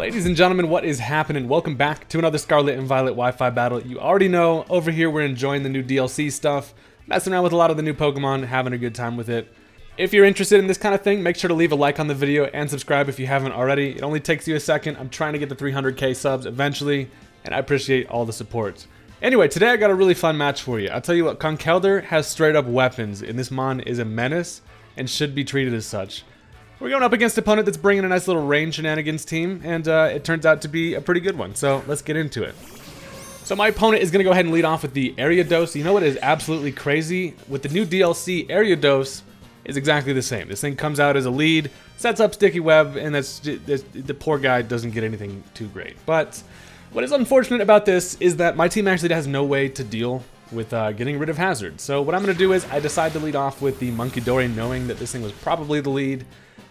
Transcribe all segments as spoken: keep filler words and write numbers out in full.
Ladies and gentlemen, what is happening? Welcome back to another Scarlet and Violet Wi-Fi battle. You already know, over here we're enjoying the new D L C stuff, messing around with a lot of the new Pokemon, having a good time with it. If you're interested in this kind of thing, make sure to leave a like on the video and subscribe if you haven't already. It only takes you a second. I'm trying to get the three hundred K subs eventually, and I appreciate all the support. Anyway, today I got a really fun match for you. I'll tell you what, Conkeldurr has straight up weapons, and this mon is a menace and should be treated as such. We're going up against an opponent that's bringing a nice little range shenanigans team, and uh, it turns out to be a pretty good one, so let's get into it. So my opponent is going to go ahead and lead off with the Ariados. You know what is absolutely crazy? With the new D L C, Ariados is exactly the same. This thing comes out as a lead, sets up Sticky Web, and that's, that's the poor guy doesn't get anything too great. But what is unfortunate about this is that my team actually has no way to deal with uh, getting rid of Hazard. So what I'm going to do is I decide to lead off with the Monkey Dory, knowing that this thing was probably the lead.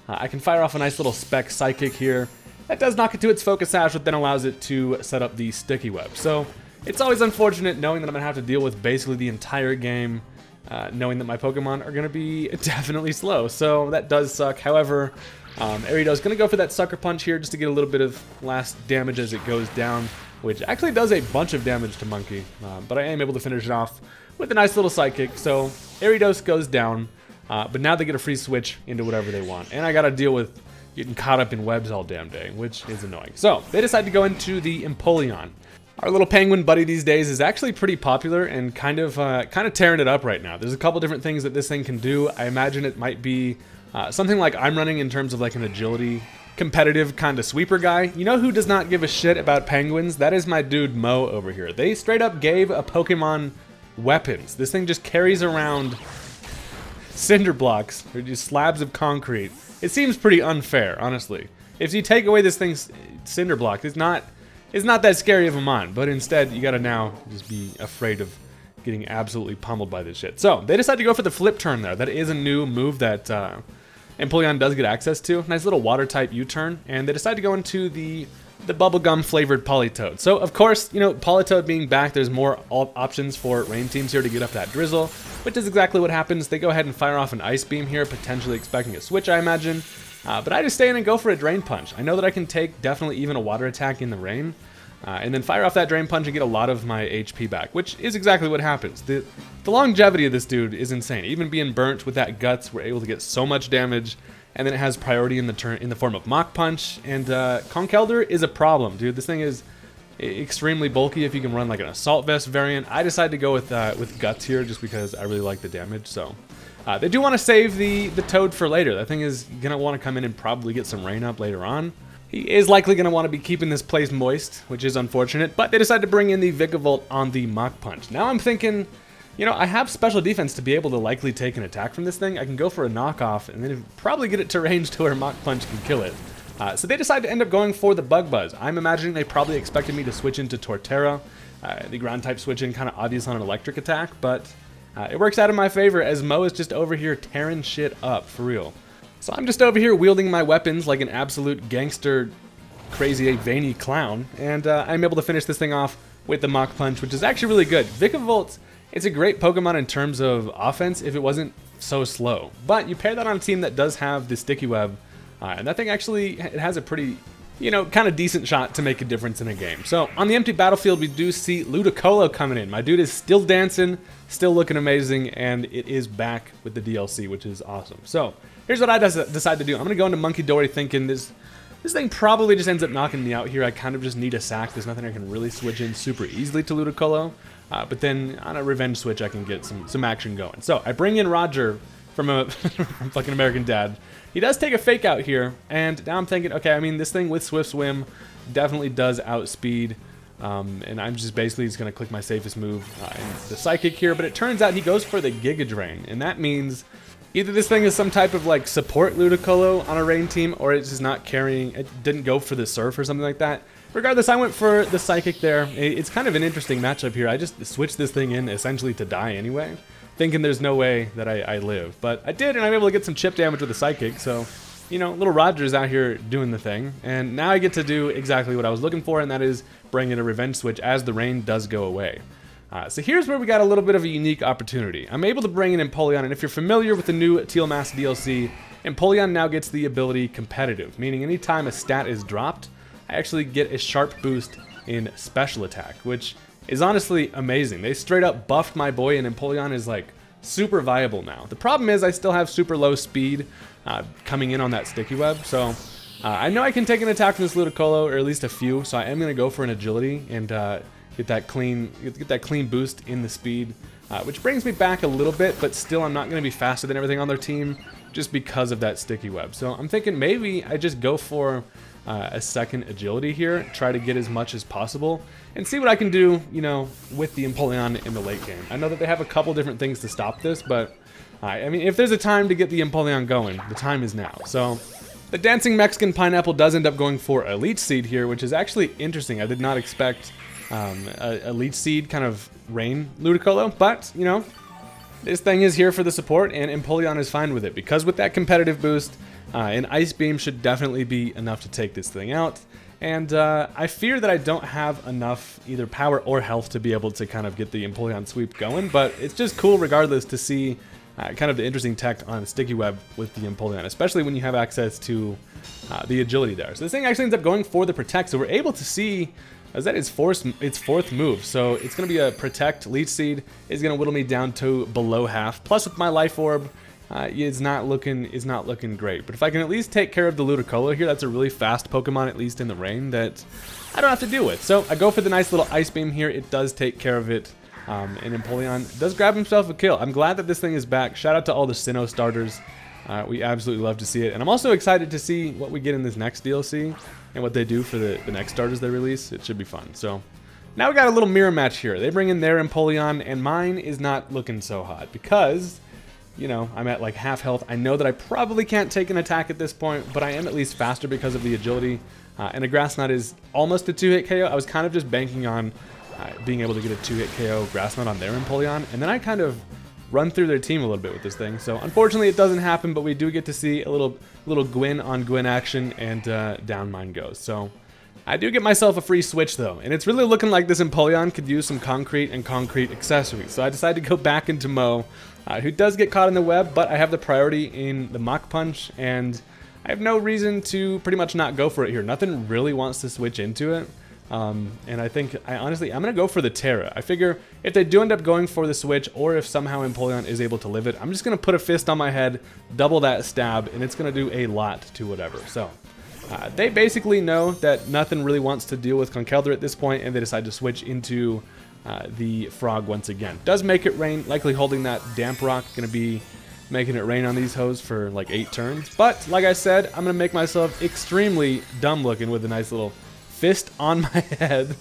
Uh, I can fire off a nice little spec Psychic here. That does knock it to its Focus Sash, which then allows it to set up the Sticky Web. So it's always unfortunate knowing that I'm going to have to deal with basically the entire game, uh, knowing that my Pokemon are going to be definitely slow. So that does suck. However, um, Ariados is going to go for that Sucker Punch here just to get a little bit of last damage as it goes down, which actually does a bunch of damage to Monkey. Uh, but I am able to finish it off with a nice little Psychic. So Ariados goes down. Uh, but now they get a free switch into whatever they want. And I gotta deal with getting caught up in webs all damn day, which is annoying. So they decide to go into the Empoleon. Our little penguin buddy these days is actually pretty popular and kind of uh, kind of tearing it up right now. There's a couple different things that this thing can do. I imagine it might be uh, something like I'm running in terms of like an agility competitive kind of sweeper guy. You know who does not give a shit about penguins? That is my dude Mo over here. They straight up gave a Pokemon weapons. This thing just carries around cinder blocks, or just slabs of concrete. It seems pretty unfair, honestly. If you take away this thing's cinder block, it's not, it's not that scary of a mon, but instead you gotta now just be afraid of getting absolutely pummeled by this shit. So they decide to go for the flip turn there. That is a new move that uh, Empoleon does get access to. Nice little water type U-turn, and they decide to go into the the bubblegum flavored Politoed. So of course, you know, Politoed being back, there's more op options for rain teams here to get up that drizzle, which is exactly what happens. They go ahead and fire off an Ice Beam here, potentially expecting a switch, I imagine. Uh, but I just stay in and go for a Drain Punch. I know that I can take definitely even a water attack in the rain, uh, and then fire off that Drain Punch and get a lot of my H P back, which is exactly what happens. The, the longevity of this dude is insane. Even being burnt with that Guts, we're able to get so much damage. And then it has priority in the turn in the form of Mach Punch. And uh, Conkeldurr is a problem, dude. This thing is extremely bulky if you can run like an Assault Vest variant. I decided to go with uh, with Guts here just because I really like the damage. So uh, they do want to save the the Toad for later. That thing is gonna want to come in and probably get some rain up later on. He is likely gonna want to be keeping this place moist, which is unfortunate. But they decided to bring in the Vigavolt on the Mach Punch. Now I'm thinking, you know, I have special defense to be able to likely take an attack from this thing. I can go for a knockoff and then probably get it to range to where Mach Punch can kill it. Uh, so they decide to end up going for the Bug Buzz. I'm imagining they probably expected me to switch into Torterra. Uh, the ground type switch in kind of obvious on an electric attack, but uh, it works out in my favor as Mo is just over here tearing shit up for real. So I'm just over here wielding my weapons like an absolute gangster, crazy, veiny clown. And uh, I'm able to finish this thing off with the Mach Punch, which is actually really good. Vigavolt, it's a great Pokemon in terms of offense if it wasn't so slow. But you pair that on a team that does have the Sticky Web, uh, and that thing actually it has a pretty, you know, kind of decent shot to make a difference in a game. So on the empty battlefield, we do see Ludicolo coming in. My dude is still dancing, still looking amazing, and it is back with the D L C, which is awesome. So here's what I decide to do. I'm going to go into Monkey Dory thinking this, this thing probably just ends up knocking me out here. I kind of just need a sack. There's nothing I can really switch in super easily to Ludicolo. Uh, but then on a revenge switch, I can get some, some action going. So I bring in Roger from a from fucking American Dad. He does take a fake out here. And now I'm thinking, okay, I mean, this thing with Swift Swim definitely does outspeed. Um, and I'm just basically just going to click my safest move uh, and the Psychic here. But it turns out he goes for the Giga Drain. And that means either this thing is some type of like support Ludicolo on a rain team, or it's just not carrying, it didn't go for the Surf or something like that. Regardless, I went for the Psychic there. It's kind of an interesting matchup here. I just switched this thing in essentially to die anyway, thinking there's no way that I, I live. But I did, and I'm able to get some chip damage with the Psychic. So, you know, little Roger's out here doing the thing. And now I get to do exactly what I was looking for, and that is bring in a revenge switch as the rain does go away. Uh, so here's where we got a little bit of a unique opportunity. I'm able to bring in Empoleon, and if you're familiar with the new Teal Mask D L C, Empoleon now gets the ability Competitive, meaning anytime a stat is dropped, I actually get a sharp boost in special attack, which is honestly amazing. They straight up buffed my boy, and Empoleon is like super viable now. The problem is I still have super low speed uh, coming in on that Sticky Web, so uh, I know I can take an attack from this Ludicolo, or at least a few, so I am going to go for an Agility and uh, get that clean get that clean boost in the speed, uh, which brings me back a little bit, but still I'm not going to be faster than everything on their team just because of that Sticky Web. So I'm thinking maybe I just go for uh, a second Agility here, try to get as much as possible, and see what I can do, you know, with the Empoleon in the late game. I know that they have a couple different things to stop this, but uh, I mean, if there's a time to get the Empoleon going, the time is now. So the Dancing Mexican Pineapple does end up going for a Leech Seed here, which is actually interesting. I did not expect um, a, a Leech Seed kind of rain Ludicolo, but, you know, this thing is here for the support, and Empoleon is fine with it, because with that competitive boost, uh, an Ice Beam should definitely be enough to take this thing out. And uh, I fear that I don't have enough either power or health to be able to kind of get the Empoleon sweep going, but it's just cool regardless to see uh, kind of the interesting tech on Sticky Web with the Empoleon, especially when you have access to uh, the Agility there. So this thing actually ends up going for the Protect, so we're able to see is that its fourth, its fourth move, so it's going to be a Protect. Leech Seed is going to whittle me down to below half, plus with my Life Orb, uh, it's not looking is not looking great. But if I can at least take care of the Ludicolo here, that's a really fast Pokemon, at least in the rain, that I don't have to deal with. So I go for the nice little Ice Beam here, it does take care of it, um, and Empoleon does grab himself a kill. I'm glad that this thing is back. Shout out to all the Sinnoh starters. Uh, we absolutely love to see it, and I'm also excited to see what we get in this next D L C and what they do for the, the next starters they release. It should be fun. So now we got a little mirror match here. They bring in their Empoleon, and mine is not looking so hot because, you know, I'm at like half health. I know that I probably can't take an attack at this point, but I am at least faster because of the Agility, uh, and a Grass Knot is almost a two-hit K O. I was kind of just banking on uh, being able to get a two-hit K O Grass Knot on their Empoleon, and then I kind of run through their team a little bit with this thing. So unfortunately it doesn't happen, but we do get to see a little little Gwyn on Gwyn action, and uh, down mine goes. So I do get myself a free switch though, and it's really looking like this Empoleon could use some concrete and concrete accessories. So I decided to go back into Mo, uh, who does get caught in the web, but I have the priority in the Mach Punch, and I have no reason to pretty much not go for it here. Nothing really wants to switch into it. Um, and I think, I honestly, I'm going to go for the Terra. I figure if they do end up going for the switch, or if somehow Empoleon is able to live it, I'm just going to put a fist on my head, double that stab, and it's going to do a lot to whatever. So, uh, they basically know that nothing really wants to deal with Conkeldurr at this point, and they decide to switch into uh, the Frog once again. Does make it rain, likely holding that Damp Rock, going to be making it rain on these hoes for like eight turns. But, like I said, I'm going to make myself extremely dumb looking with a nice little fist on my head.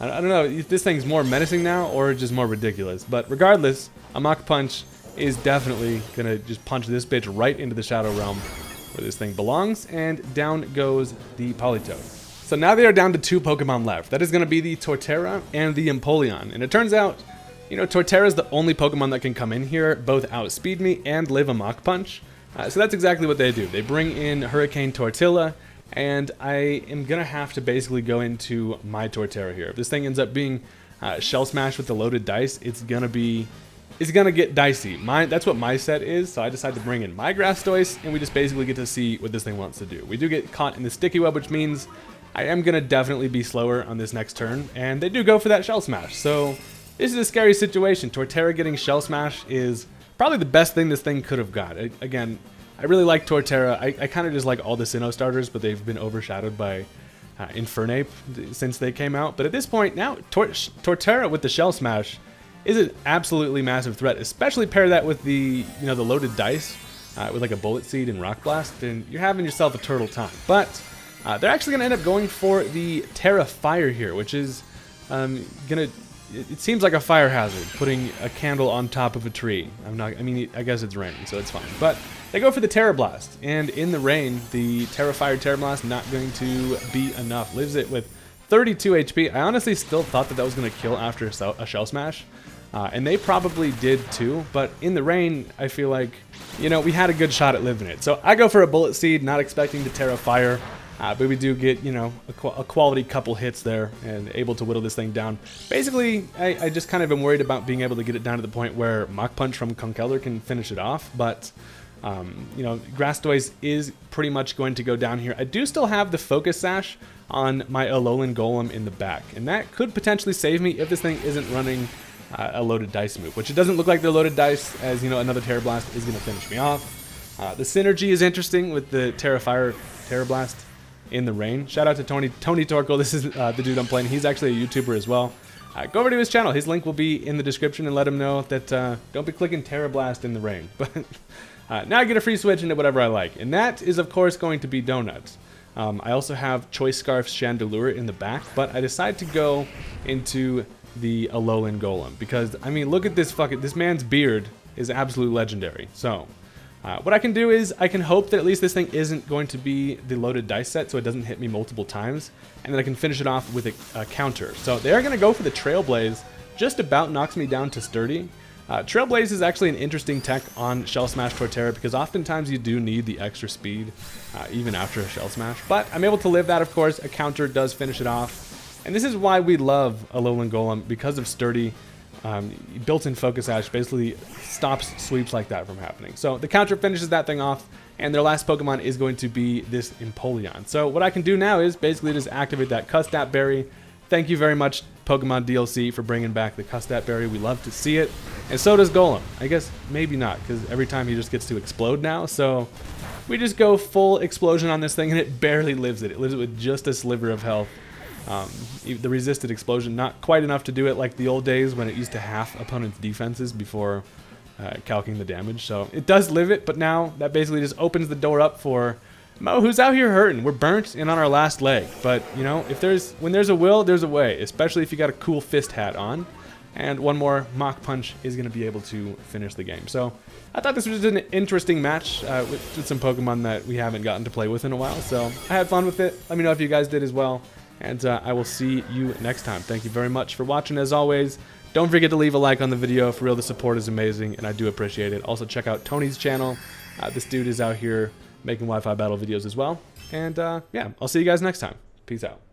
I don't know if this thing's more menacing now or just more ridiculous, but regardless, a Mach Punch is definitely gonna just punch this bitch right into the Shadow Realm where this thing belongs, and down goes the Politoed. So now they are down to two Pokemon left. That is gonna be the Torterra and the Empoleon, and it turns out, you know, Torterra is the only Pokemon that can come in here, both outspeed me and live a Mach Punch. Uh, so that's exactly what they do. They bring in Hurricane Tortilla, and I am going to have to basically go into my Torterra here. If this thing ends up being uh, Shell Smash with the Loaded Dice, it's going to be, it's going to get dicey. My, that's what my set is, so I decided to bring in my Grastoise, and we just basically get to see what this thing wants to do. We do get caught in the Sticky Web, which means I am going to definitely be slower on this next turn, and they do go for that Shell Smash. So this is a scary situation. Torterra getting Shell Smash is probably the best thing this thing could have got. I, again... I really like Torterra. I, I kind of just like all the Sinnoh starters, but they've been overshadowed by uh, Infernape since they came out. But at this point now, Tor Torterra with the Shell Smash is an absolutely massive threat, especially pair that with the, you know, the Loaded Dice, uh, with like a Bullet Seed and Rock Blast, and you're having yourself a turtle time. But uh, they're actually going to end up going for the Terra Fire here, which is um, going to... It seems like a fire hazard, putting a candle on top of a tree. I'm not, I mean, I guess it's raining, so it's fine. But they go for the Terra Blast, and in the rain, the Terra Fire Terra Blast not going to be enough. Lives it with thirty-two H P. I honestly still thought that that was going to kill after a Shell Smash, uh, and they probably did too. But in the rain, I feel like, you know, we had a good shot at living it. So I go for a Bullet Seed, not expecting the Terra Fire. Uh, but we do get, you know, a, qu a quality couple hits there, and able to whittle this thing down. Basically, I, I just kind of am worried about being able to get it down to the point where Mach Punch from Conkeldurr can finish it off, but Um, you know, Grastoise is pretty much going to go down here. I do still have the Focus Sash on my Alolan Golem in the back, and that could potentially save me if this thing isn't running uh, a Loaded Dice move, which it doesn't look like the Loaded Dice, as, you know, another Terra Blast is going to finish me off. Uh, the synergy is interesting with the Terra Fire, Terra Blast in the rain. Shout out to Tony, Tony Torkel. This is uh, the dude I'm playing. He's actually a YouTuber as well. Uh, go over to his channel. His link will be in the description, and let him know that uh, don't be clicking Terra Blast in the rain. But uh, now I get a free switch into whatever I like, and that is of course going to be Donuts. Um, I also have Choice Scarf's Chandelure in the back, but I decide to go into the Alolan Golem because, I mean, look at this fucking, this man's beard is absolutely legendary. So uh, what I can do is I can hope that at least this thing isn't going to be the Loaded Dice set, so it doesn't hit me multiple times, and then I can finish it off with a, a counter. So they're going to go for the Trailblaze, just about knocks me down to Sturdy. Uh, Trailblaze is actually an interesting tech on Shell Smash Torterra because oftentimes you do need the extra speed uh, even after a Shell Smash, but I'm able to live that, of course. A counter does finish it off, and this is why we love Alolan Golem, because of Sturdy. Um, built-in Focus Sash basically stops sweeps like that from happening. So the counter finishes that thing off, and their last Pokemon is going to be this Empoleon. So what I can do now is basically just activate that Custap Berry. Thank you very much, Pokemon D L C, for bringing back the Custap Berry. We love to see it. And so does Golem. I guess maybe not, because every time he just gets to explode now. So we just go full explosion on this thing, and it barely lives it. It lives it with just a sliver of health. Um, the resisted explosion, not quite enough to do it like the old days when it used to half opponent's defenses before uh, calcing the damage. So it does live it, but now that basically just opens the door up for Mo, who's out here hurting. We're burnt and on our last leg, but you know, if there's when there's a will, there's a way, especially if you got a cool fist hat on. And one more Mach Punch is going to be able to finish the game. So I thought this was an interesting match uh, with, with some Pokemon that we haven't gotten to play with in a while. So I had fun with it. Let me know if you guys did as well, and uh, I will see you next time. Thank you very much for watching, as always. Don't forget to leave a like on the video. For real, the support is amazing, and I do appreciate it. Also, check out Tony's channel. Uh, this dude is out here making Wi-Fi battle videos as well. And, uh, yeah, I'll see you guys next time. Peace out.